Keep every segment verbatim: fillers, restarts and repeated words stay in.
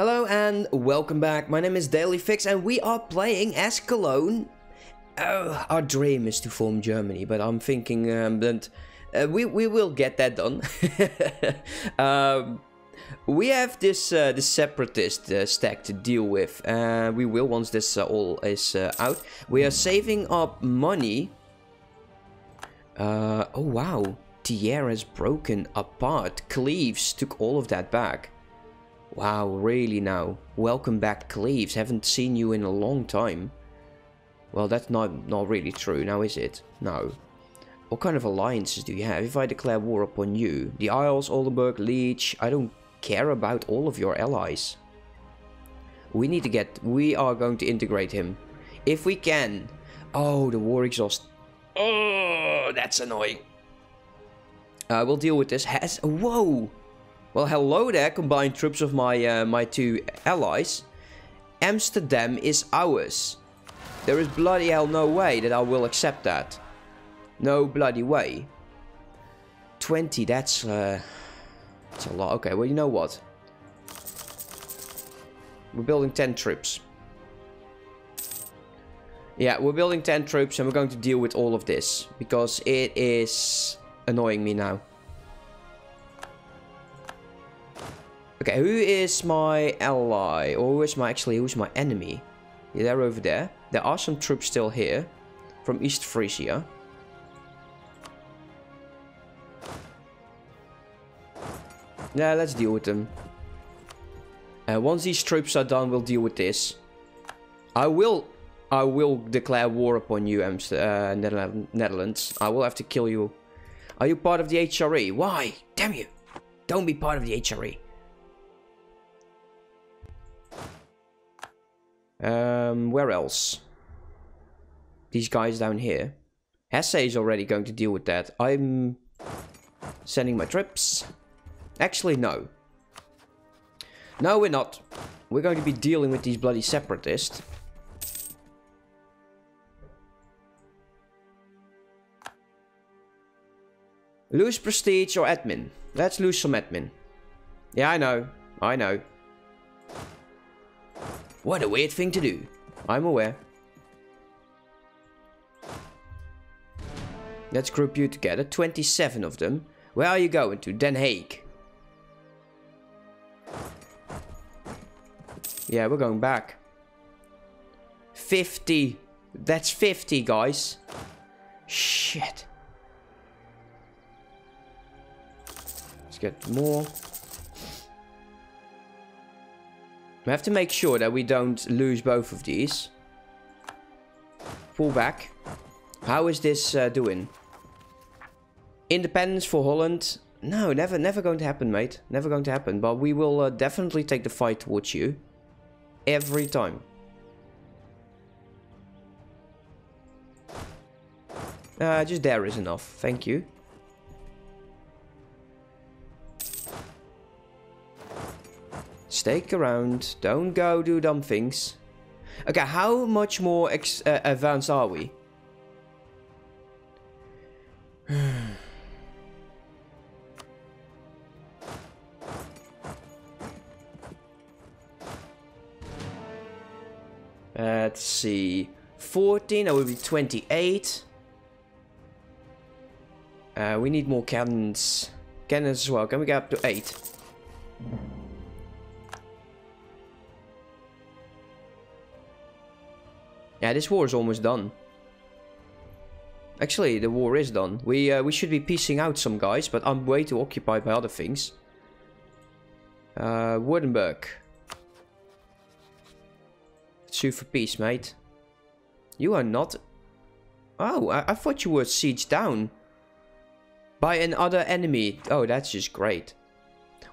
Hello and welcome back. My name is DailyFix and we are playing as Cologne. Uh, our dream is to form Germany, but I'm thinking um, that uh, we, we will get that done. um, we have this, uh, this separatist uh, stack to deal with. Uh, we will once this uh, all is uh, out. We are saving up money. Uh, oh wow, Tierra is broken apart. Cleves took all of that back. Wow, really now. Welcome back, Cleves. Haven't seen you in a long time. Well, that's not, not really true now, is it? No. What kind of alliances do you have? If I declare war upon you, the Isles, Oldenburg, Leech, I don't care about all of your allies. We need to get... We are going to integrate him. If we can. Oh, the war exhaust. Oh, that's annoying. Uh, we'll deal with this. Has... Whoa! Well, hello there, combined troops of my uh, my two allies. Amsterdam is ours. There is bloody hell no way that I will accept that. No bloody way. twenty, that's, uh, that's a lot. Okay, well, you know what? We're building ten troops. Yeah, we're building ten troops and we're going to deal with all of this. Because it is annoying me now. Okay, who is my ally? Or who is my, actually, who is my enemy? Yeah, they're over there. There are some troops still here. From East Frisia. Yeah, let's deal with them. Uh, once these troops are done, we'll deal with this. I will... I will declare war upon you, uh, Netherlands. I will have to kill you. Are you part of the H R E? Why? Damn you! Don't be part of the H R E. Um, where else? These guys down here. Hesse is already going to deal with that. I'm sending my troops. Actually, no. No, we're not. We're going to be dealing with these bloody separatists. Lose prestige or admin. Let's lose some admin. Yeah, I know. I know. What a weird thing to do. I'm aware. Let's group you together. twenty-seven of them. Where are you going to? Den Haag. Yeah, we're going back. fifty. That's fifty, guys. Shit. Let's get more. We have to make sure that we don't lose both of these. Pull back. How is this uh, doing? Independence for Holland. No, never never going to happen, mate. Never going to happen. But we will uh, definitely take the fight towards you. Every time. Uh, just there is enough. Thank you. Stake around. Don't go do dumb things. Okay, how much more ex uh, advanced are we? Let's see. fourteen, that would be twenty-eight. Uh, we need more cannons. Cannons as well. Can we get up to eight? Yeah, this war is almost done. Actually, the war is done. We uh, we should be piecing out some guys, but I'm way too occupied by other things. Uh, Württemberg. Sue for peace, mate. You are not... Oh, I, I thought you were sieged down. By another enemy. Oh, that's just great.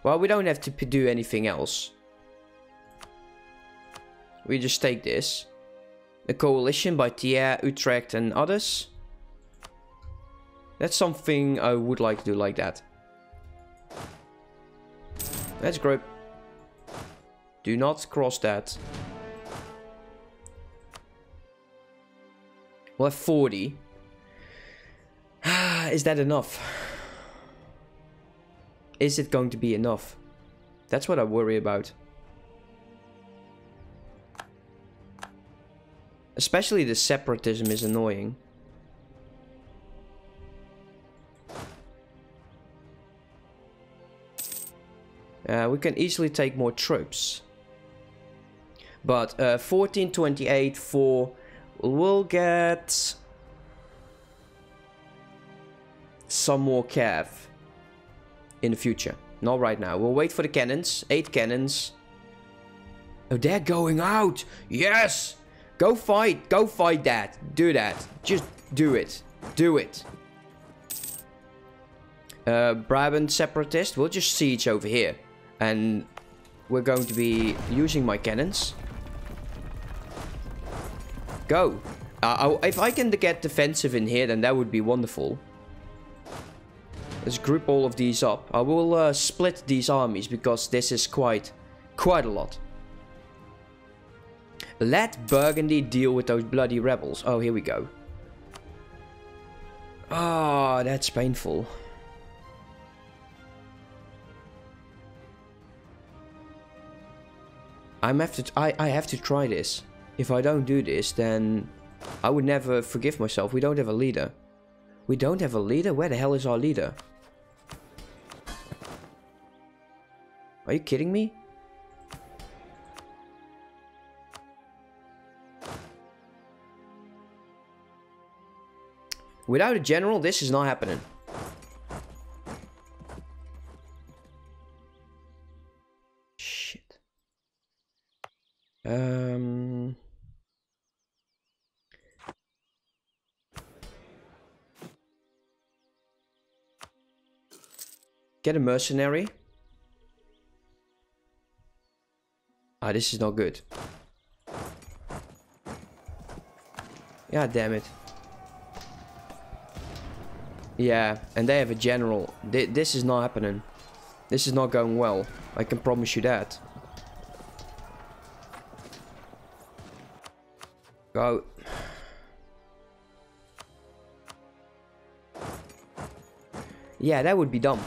Well, we don't have to do anything else. We just take this. A coalition by Tierra, Utrecht and others. That's something I would like to do like that. Let's group. Do not cross that. We'll have forty. Is that enough? Is it going to be enough? That's what I worry about. Especially the separatism is annoying. Uh, we can easily take more troops. But uh, fourteen twenty-eight for... We'll get... some more cav in the future. Not right now. We'll wait for the cannons. Eight cannons. Oh, they're going out. Yes! Go fight. Go fight that. Do that. Just do it. Do it. Uh, Brabant separatist. We'll just siege over here. And we're going to be using my cannons. Go. Uh, if I can get defensive in here, then that would be wonderful. Let's group all of these up. I will uh, split these armies because this is quite, quite a lot. Let Burgundy deal with those bloody rebels. Oh, here we go. Ah, oh, that's painful. I'm have to t I, I have to try this. If I don't do this, then I would never forgive myself. We don't have a leader. We don't have a leader? Where the hell is our leader? Are you kidding me? Without a general, this is not happening. Shit. Um... Get a mercenary. Ah, this is not good. God damn it. Yeah, and they have a general. This is not happening. This is not going well. I can promise you that. Go. Yeah, that would be dumb.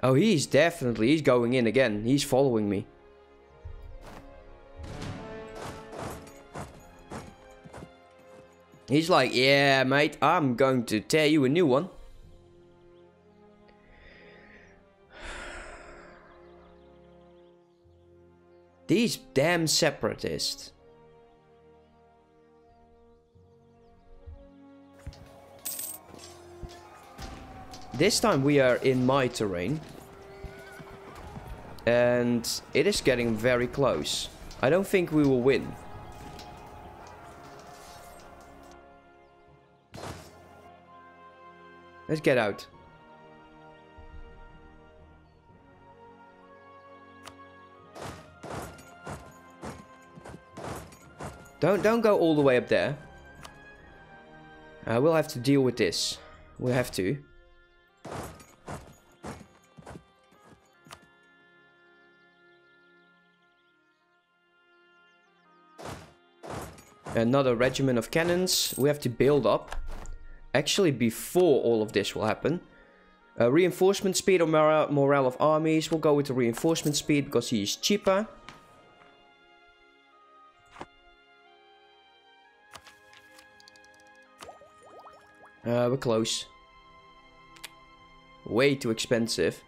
Oh, he's definitely... He's going in again. He's following me. He's like, yeah, mate, I'm going to tear you a new one. These damn separatists. This time we are in my terrain. And it is getting very close. I don't think we will win. Let's get out. Don't don't go all the way up there. Uh, we'll have to deal with this. We'll have to. Another regiment of cannons. We have to build up. Actually, before all of this will happen. Uh, reinforcement speed or mora morale of armies. We'll go with the reinforcement speed because he is cheaper. Uh, we're close. Way too expensive.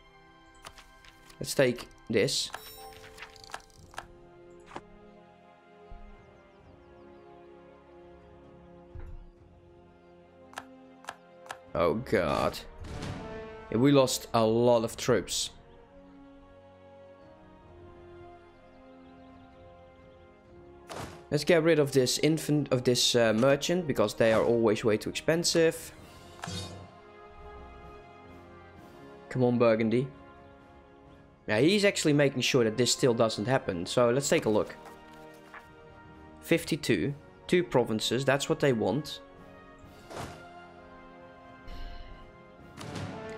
Let's take this. Oh god. We lost a lot of troops. Let's get rid of this infant of this uh, merchant because they are always way too expensive. Come on, Burgundy. Now he's actually making sure that this still doesn't happen. So let's take a look. fifty-two, two provinces, that's what they want.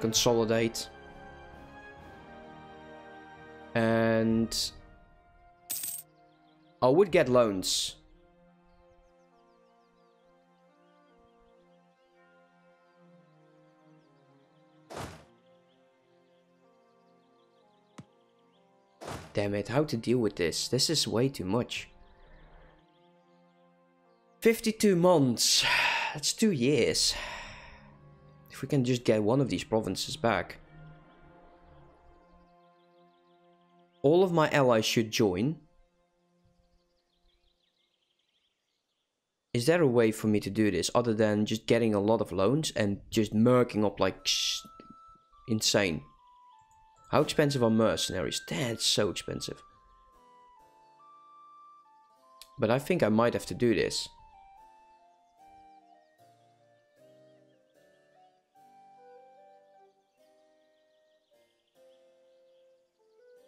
Consolidate. And I would get loans. damn it, how to deal with this? This is way too much. fifty-two months. That's two years. If we can just get one of these provinces back. All of my allies should join. Is there a way for me to do this other than just getting a lot of loans and just merking up like insane? How expensive are mercenaries? That's so expensive. But I think I might have to do this.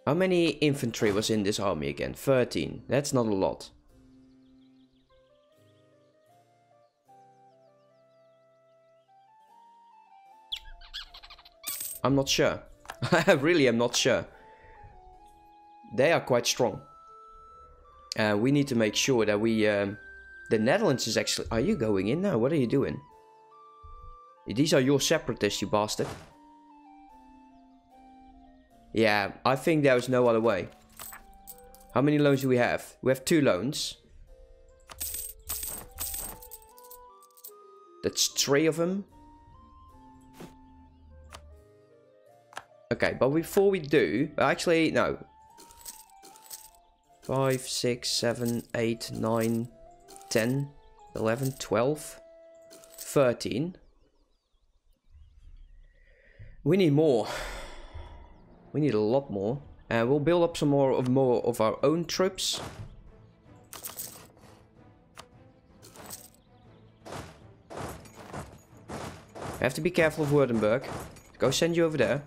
How many infantry was in this army again? thirteen. That's not a lot. I'm not sure. I really am not sure. They are quite strong. Uh, we need to make sure that we... Um, the Netherlands is actually... Are you going in now? What are you doing? These are your separatists, you bastard. Yeah, I think there is no other way. How many loans do we have? We have two loans. That's three of them. Okay, but before we do... Actually, no. five, six, seven, eight, nine, ten, eleven, twelve, thirteen. We need more. We need a lot more. And uh, we'll build up some more of, more of our own troops. Have to be careful of Württemberg. Go send you over there.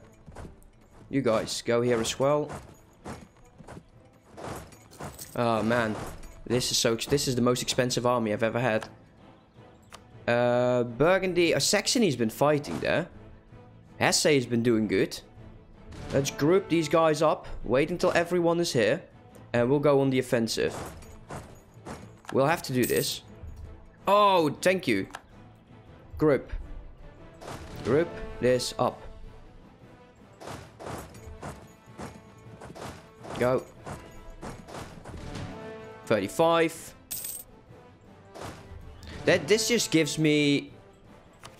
You guys, go here as well. Oh man, this is so. This is the most expensive army I've ever had. Uh, Burgundy, uh, Saxony has been fighting there. Hesse has been doing good. Let's group these guys up. Wait until everyone is here, and we'll go on the offensive. We'll have to do this. Oh, thank you. Group, group this up. Go. thirty-five. That this just gives me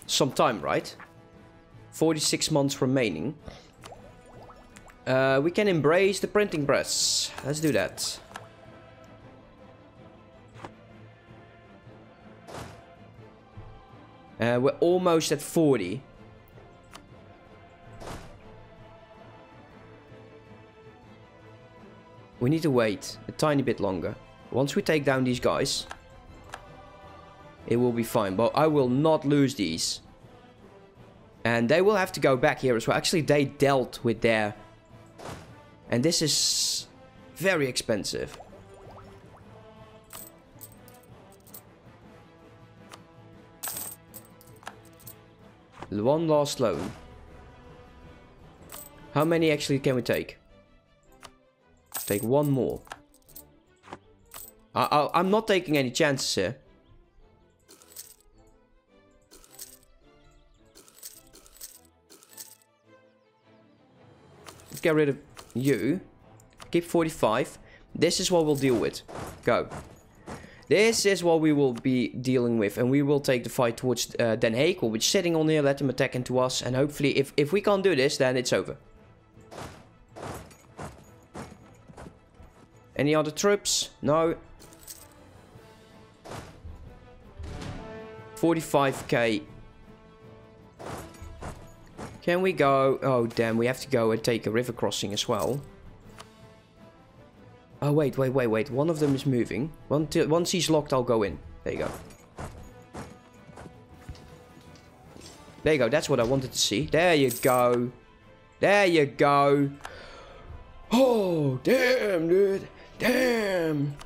some time, right? forty-six months remaining. Uh, we can embrace the printing press. Let's do that. Uh, we're almost at forty. We need to wait a tiny bit longer. Once we take down these guys, it will be fine. But I will not lose these. And they will have to go back here as well. Actually, they dealt with their... And this is very expensive. One last loan. How many actually can we take? Take one more. I, I, I'm not taking any chances here. Let's get rid of you. Keep forty-five. This is what we'll deal with. Go. This is what we will be dealing with. And we will take the fight towards uh, Den Haag. We'll be sitting on here. Let them attack into us. And hopefully if, if we can't do this, then it's over. Any other troops? No. forty-five K. Can we go? Oh, damn. We have to go and take a river crossing as well. Oh, wait, wait, wait, wait. One of them is moving. Once he's locked, I'll go in. There you go. There you go. That's what I wanted to see. There you go. There you go. Oh, damn, dude. Damn.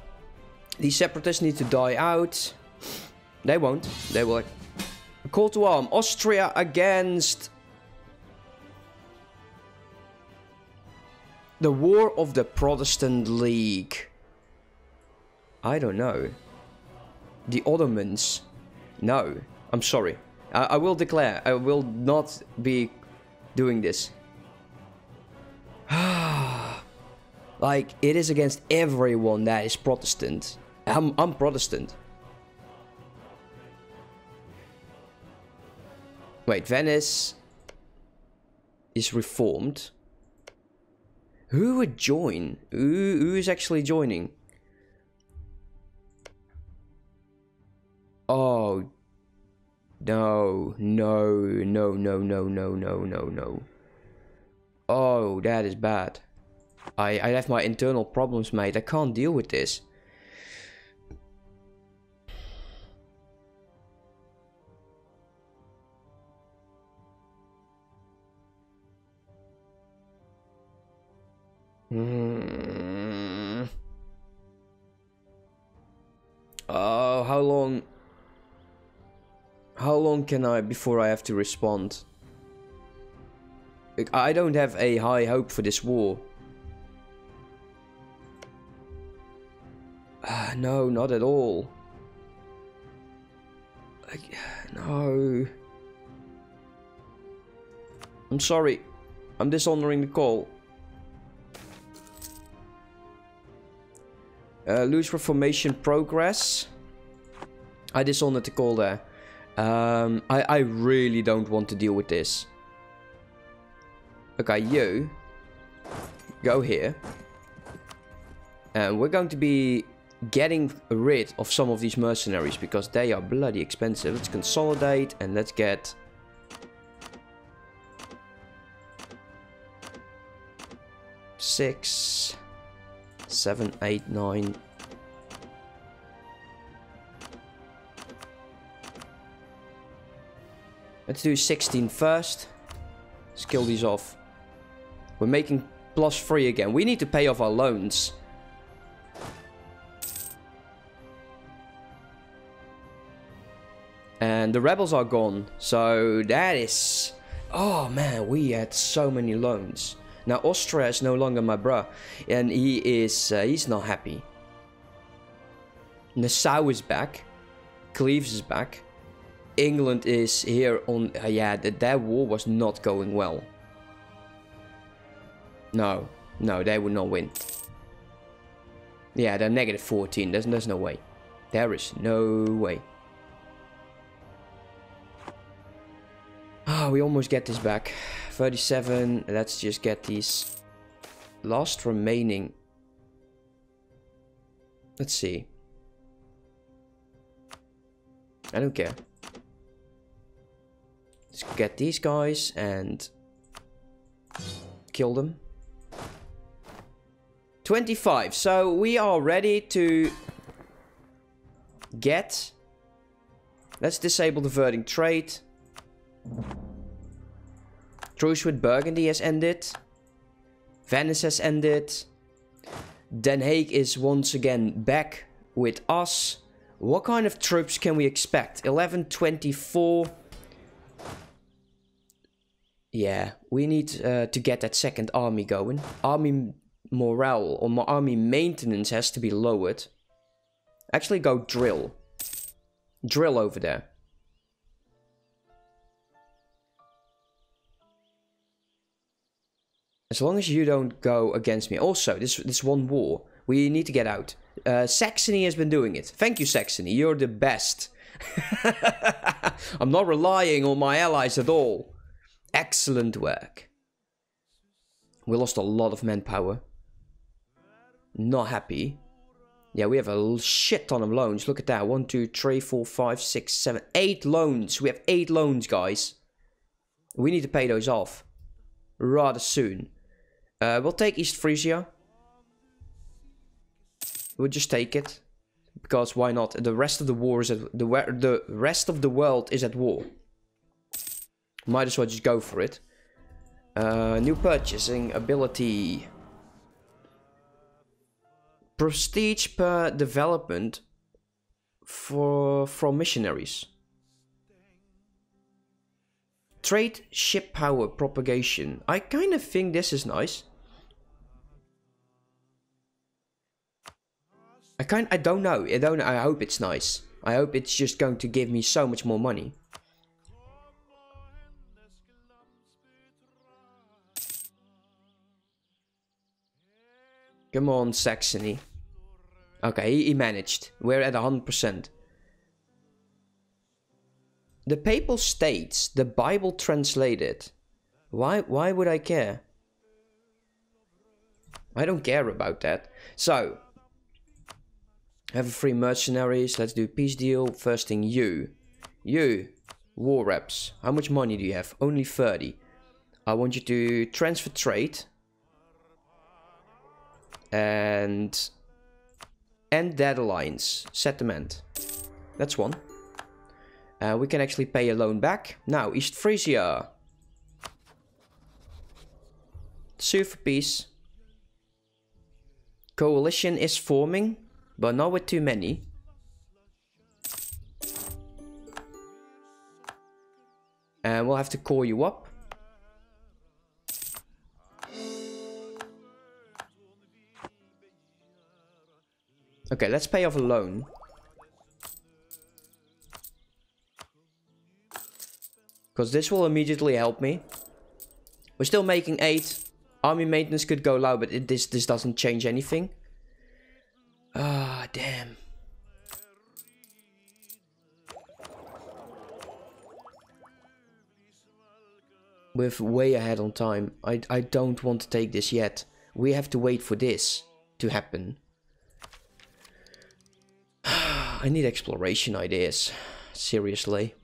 These separatists need to die out. They won't. They will. A call to arm. Austria against... the War of the Protestant League. I don't know. The Ottomans. No. I'm sorry. I, I will declare. I will not be doing this. Like, it is against everyone that is Protestant. I'm, I'm Protestant. Wait, Venice is reformed. Who would join? Who, who is actually joining? Oh, no, no, no, no, no, no, no, no, no. Oh, that is bad. I, I have my internal problems, mate. I can't deal with this. Mm. Oh, how long? How long can I before I have to respond? I don't have a high hope for this war. Uh, no, not at all. Like, no. I'm sorry. I'm dishonoring the call. Uh, Loose reformation progress. I dishonored the call there. Um, I, I really don't want to deal with this. Okay, you. Go here. And we're going to be getting rid of some of these mercenaries because they are bloody expensive. Let's consolidate and let's get... Six... Seven, eight, nine... Let's do sixteen first. Let's kill these off. We're making plus three again. We need to pay off our loans. And the rebels are gone. So that is... Oh man, we had so many loans. Now Austria is no longer my bruh. And he is... Uh, he's not happy. Nassau is back. Cleves is back. England is here on... Uh, yeah, th their war was not going well. No. No, they would not win. Yeah, they're negative fourteen. There's, there's no way. There is no way. Ah, oh, we almost get this back. thirty-seven. Let's just get these last remaining. Let's see. I don't care. Let's get these guys and kill them. twenty-five. So we are ready to get. Let's disable diverting trade. Truce with Burgundy has ended. Venice has ended. Den Haag is once again back with us. What kind of troops can we expect? eleven twenty-four. Yeah, we need uh, to get that second army going. Army morale or army maintenance has to be lowered. Actually go drill. Drill over there. As long as you don't go against me. Also, this, this one war. We need to get out. Uh, Saxony has been doing it. Thank you, Saxony. You're the best. I'm not relying on my allies at all. Excellent work. We lost a lot of manpower. Not happy. Yeah, we have a shit ton of loans. Look at that. One, two, three, four, five, six, seven, eight loans. We have eight loans, guys. We need to pay those off rather soon. Uh, we'll take East Frisia. We'll just take it because why not? The rest of the war is at the the rest of the world is at war. Might as well just go for it. Uh, new purchasing ability. Prestige per development for from missionaries. Trade ship power propagation. I kind of think this is nice. I kind I don't know. I don't. I hope it's nice. I hope it's just going to give me so much more money. Come on, Saxony. Okay, he, he managed. We're at one hundred percent. The Papal States, the Bible translated. Why, why would I care? I don't care about that. So, have a free mercenaries. Let's do a peace deal. First thing, you. You, war reps. How much money do you have? Only thirty. I want you to transfer trade. And end that alliance. Settlement. That's one. Uh, we can actually pay a loan back. Now, East Frisia. Sue for peace. Coalition is forming, but not with too many. And we'll have to call you up. Okay, let's pay off a loan. Because this will immediately help me. We're still making eight. Army maintenance could go low, but it, this, this doesn't change anything. Ah, damn. We're way ahead on time. I, I don't want to take this yet. We have to wait for this to happen. I need exploration ideas. Seriously.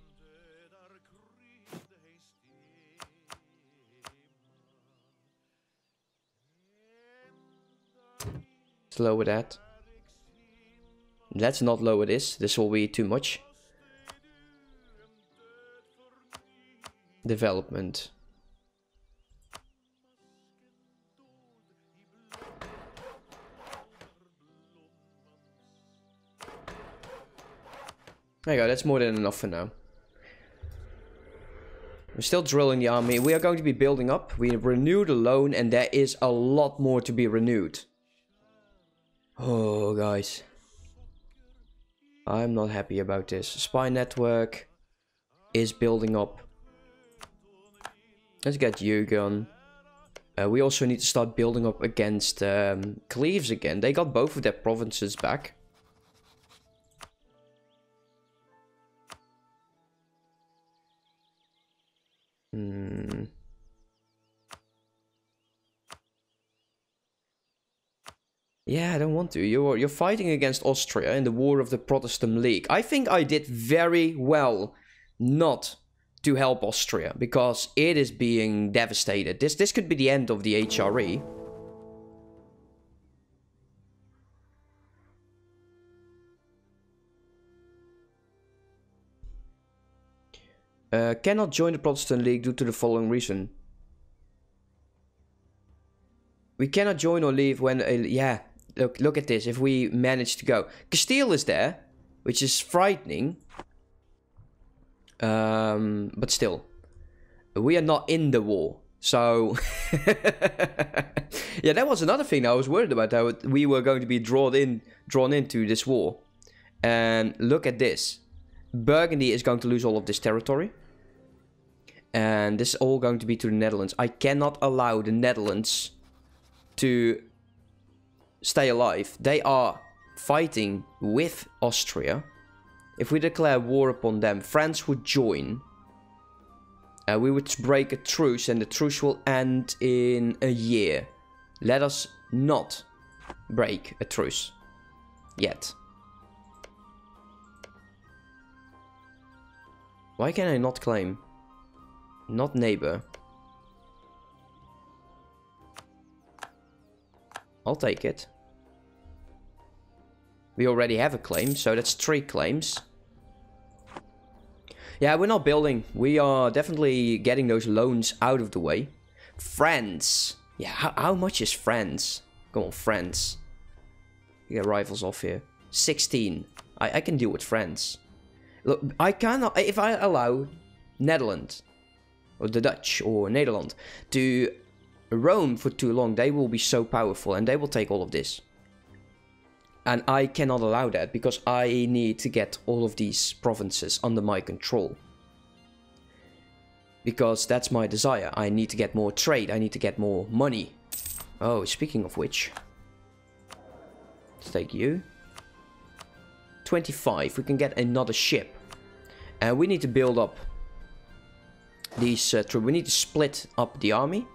Let's lower that. Let's not lower this. This will be too much. Development. There you go, that's more than enough for now. We're still drilling the army. We are going to be building up. We renew the loan and there is a lot more to be renewed. Oh, guys. I'm not happy about this. Spy network is building up. Let's get you gone. Uh, we also need to start building up against um, Cleves again. They got both of their provinces back. Hmm. Yeah, I don't want to. You're, you're fighting against Austria in the war of the Protestant League. I think I did very well not to help Austria because it is being devastated. This, this could be the end of the H R E. Uh, cannot join the Protestant League due to the following reason. We cannot join or leave when... Uh, yeah, look, look at this. If we manage to go. Castile is there, which is frightening. Um, but still. We are not in the war. So... yeah, that was another thing I was worried about. How we were going to be drawn in, drawn into this war. And look at this. Burgundy is going to lose all of this territory. And this is all going to be to the Netherlands. I cannot allow the Netherlands to stay alive. They are fighting with Austria. If we declare war upon them, France would join. Uh, we would break a truce and the truce will end in a year. Let us not break a truce yet. Why can I not claim? Not neighbor. I'll take it. We already have a claim, so that's three claims. Yeah, we're not building. We are definitely getting those loans out of the way. France. Yeah, how, how much is France? Come on, France. Get rifles off here. sixteen. I, I can deal with France. Look, I cannot, if I allow Netherlands, or the Dutch, or Nederland, to roam for too long, they will be so powerful, and they will take all of this. And I cannot allow that, because I need to get all of these provinces under my control. Because that's my desire. I need to get more trade, I need to get more money. Oh, speaking of which, Let's take you. twenty-five. We can get another ship. And uh, we need to build up these uh, troops. We need to split up the army.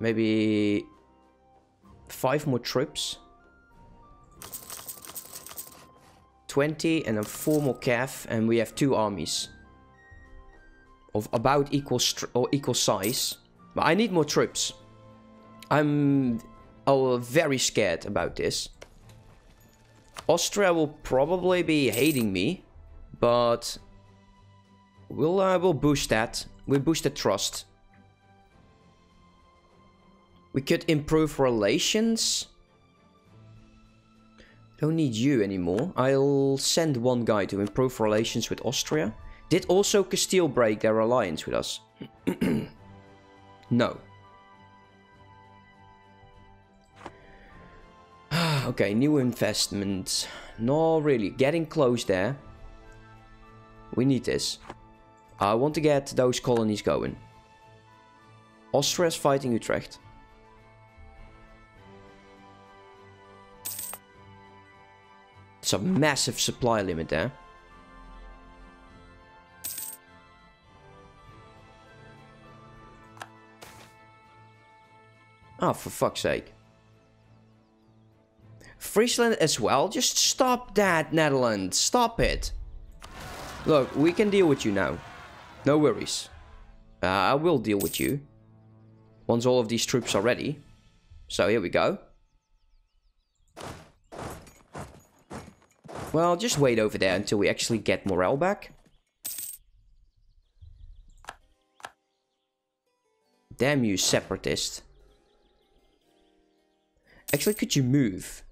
Maybe five more troops. twenty and then four more calf, and we have two armies of about equal str or equal size. But I need more troops. I'm oh, very scared about this. Austria will probably be hating me, but we'll uh, we'll boost that. We'll boost the trust. We could improve relations. Don't need you anymore. I'll send one guy to improve relations with Austria. Did also Castile break their alliance with us? No. Okay, new investment. No, really. Getting close there. We need this. I want to get those colonies going. Austria's fighting Utrecht. It's a massive supply limit there. Ah, oh, for fuck's sake. Friesland as well. Just stop that, Netherlands. Stop it. Look, we can deal with you now. No worries. Uh, I will deal with you. Once all of these troops are ready. So here we go. Well, just wait over there until we actually get morale back. Damn you, separatist. Actually, could you move?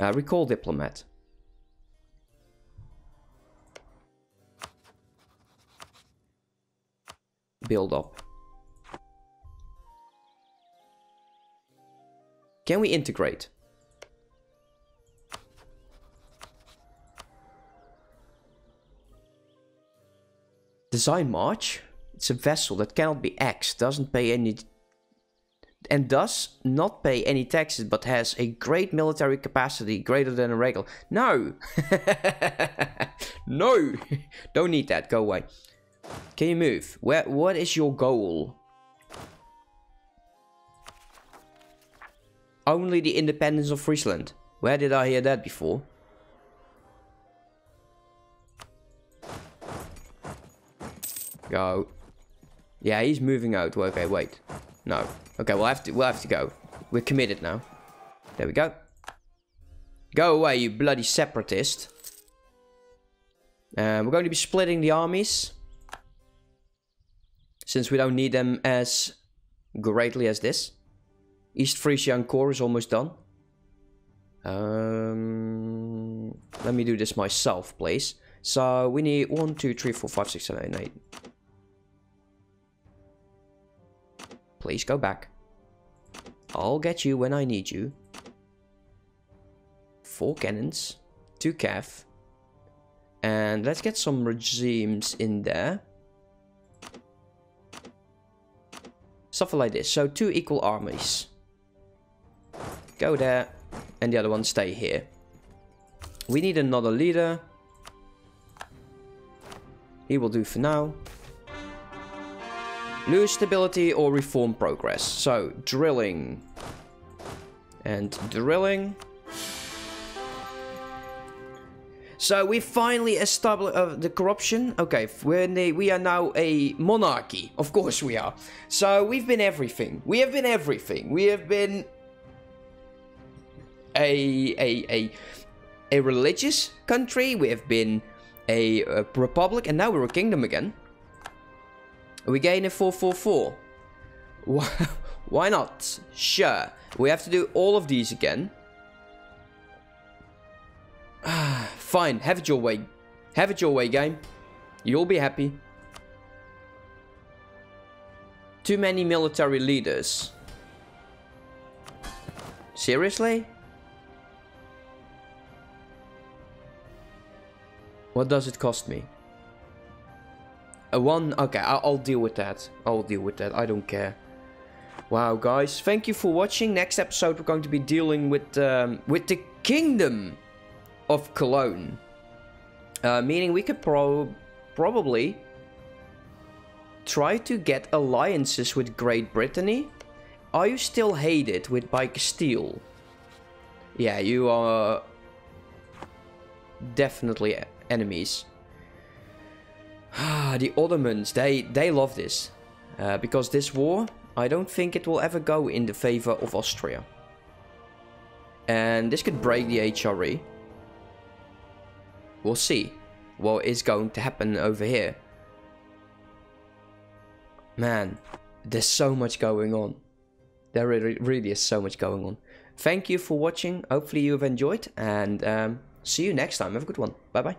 Uh, recall diplomat. Build up. Can we integrate? Design March. It's a vessel that cannot be axed, doesn't pay any... and does not pay any taxes, but has a great military capacity, greater than a regular... No! No! Don't need that, go away. Can you move? Where? What is your goal? Only the independence of Friesland. Where did I hear that before? Go. Yeah, he's moving out. Okay, wait. No. Okay, we'll have to we'll have to go. We're committed now. There we go. Go away, you bloody separatist. Uh, we're going to be splitting the armies, since we don't need them as greatly as this. East Frisia and Core is almost done. Um, let me do this myself, please. So we need one, two, three, four, five, six, seven, eight, eight. Please go back. I'll get you when I need you. Four cannons. Two cav. And let's get some regimes in there. Stuff like this. So two equal armies. Go there. And the other one stay here. We need another leader. He will do for now. Lose stability or reform progress. So, drilling. And drilling. So, we finally established uh, the corruption. Okay, we're the, we are now a monarchy. Of course we are. So, we've been everything. We have been everything. We have been a, a, a, a religious country. We have been a, a republic. And now we're a kingdom again. We gain a four four four. Why not? Sure. We have to do all of these again. Fine. Have it your way. Have it your way, game. You'll be happy. Too many military leaders. Seriously? What does it cost me? A one, okay, I'll deal with that. I'll deal with that, I don't care. Wow, guys, thank you for watching. Next episode, we're going to be dealing with um, with the Kingdom of Cologne, uh, meaning we could pro probably try to get alliances with Great Brittany. Are you still hated with by Castile? Yeah, you are definitely enemies. The Ottomans, they, they love this. Uh, because this war, I don't think it will ever go in the favor of Austria. And this could break the H R E. We'll see what is going to happen over here. Man, there's so much going on. There really, really is so much going on. Thank you for watching. Hopefully you've enjoyed. And um, see you next time. Have a good one. Bye-bye.